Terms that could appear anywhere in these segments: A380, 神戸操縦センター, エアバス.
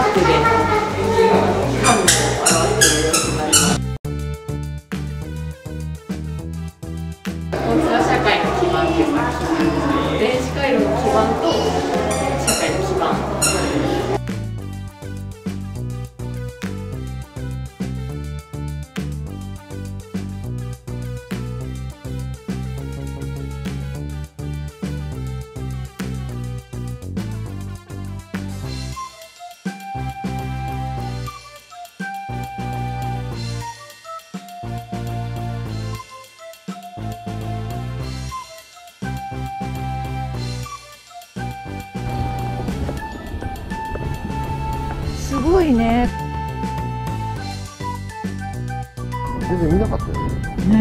パックでパンを表しているようになります。こちら社会の基盤というか、電子回路の基盤と社会の基盤、すごいね。全然見なかったよね。ね。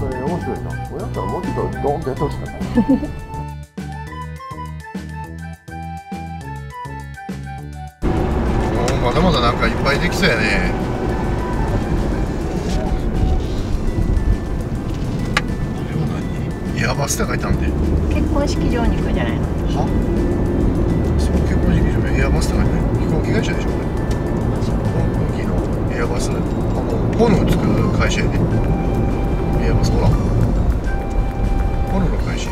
これ面白いな。親からもうちょっとドンってやってほしかったな。まだまだなんかいっぱいできそうやね。これは何？ヤバスタがいたんで。結婚式場に行くんじゃないの？は？結婚式場にエアバスって書いてある。飛行機会社でしょこれ。飛行機のエアバス、炎を作る会社やね。エアバス、ほら炎の会社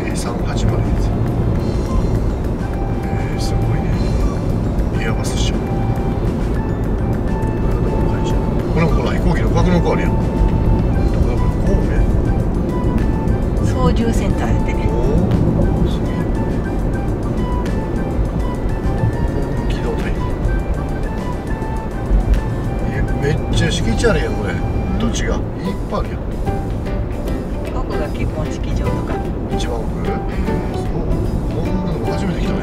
A380 です。すごいね。エアバスっしょ。この子ら飛行機の格納庫あるやん。神戸操縦センターやってね。敷地あるやんこれ。土地がいっぱいあるやん。奥が結婚式場とか。一番奥。そう。こんなの初めて来たね。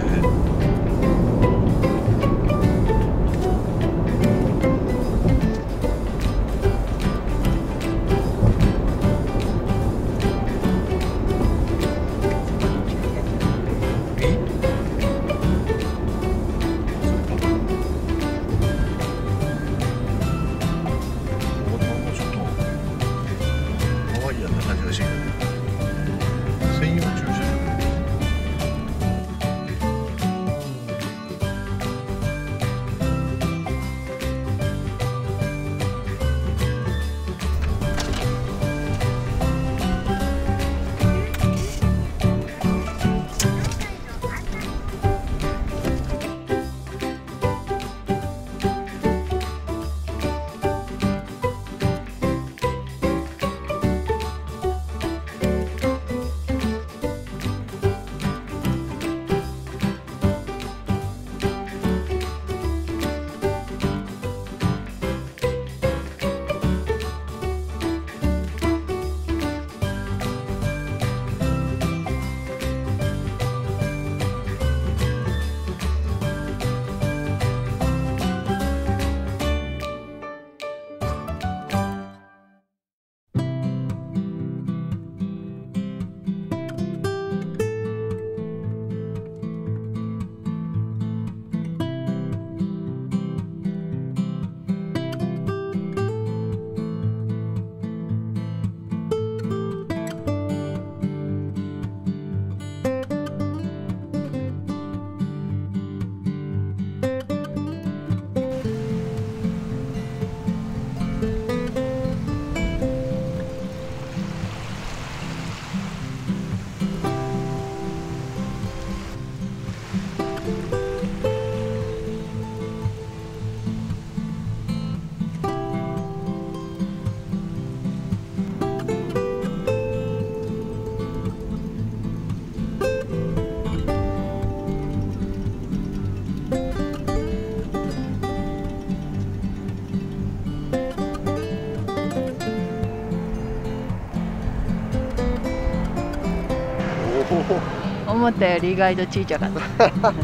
思ったより意外と小さかった。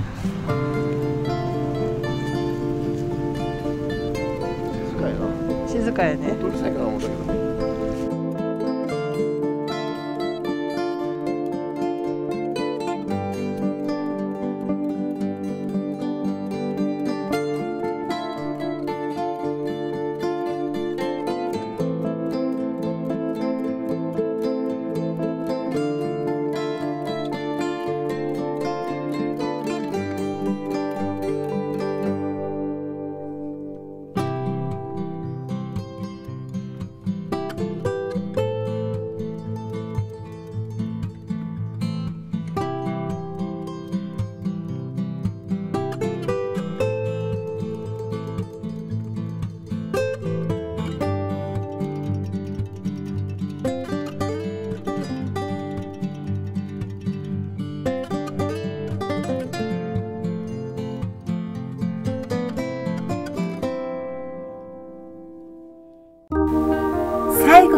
静かやな。静かやね。うるさいかな思ったけどね。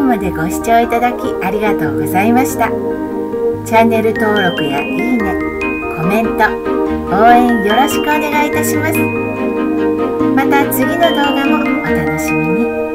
後までご視聴いただきありがとうございました。チャンネル登録やいいね、コメント、応援よろしくお願いいたします。また次の動画もお楽しみに。